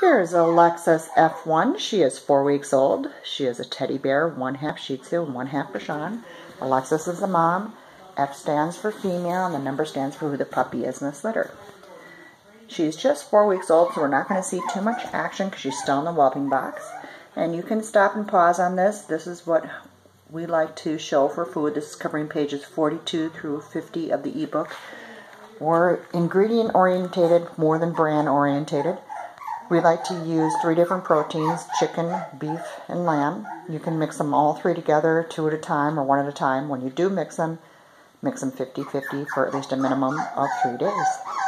Here's Alexis F1. She is 4 weeks old. She is a teddy bear, 1/2 Shih Tzu, 1/2 Bichon. Alexis is the mom. F stands for female, and the number stands for who the puppy is in this litter. She's just 4 weeks old, so we're not going to see too much action because she's still in the whelping box. And you can stop and pause on this. This is what we like to show for food. This is covering pages 42 through 50 of the ebook. We're ingredient-orientated more than brand-orientated. We like to use 3 different proteins, chicken, beef, and lamb. You can mix them all 3 together, 2 at a time or 1 at a time. When you do mix them 50-50 for at least a minimum of 3 days.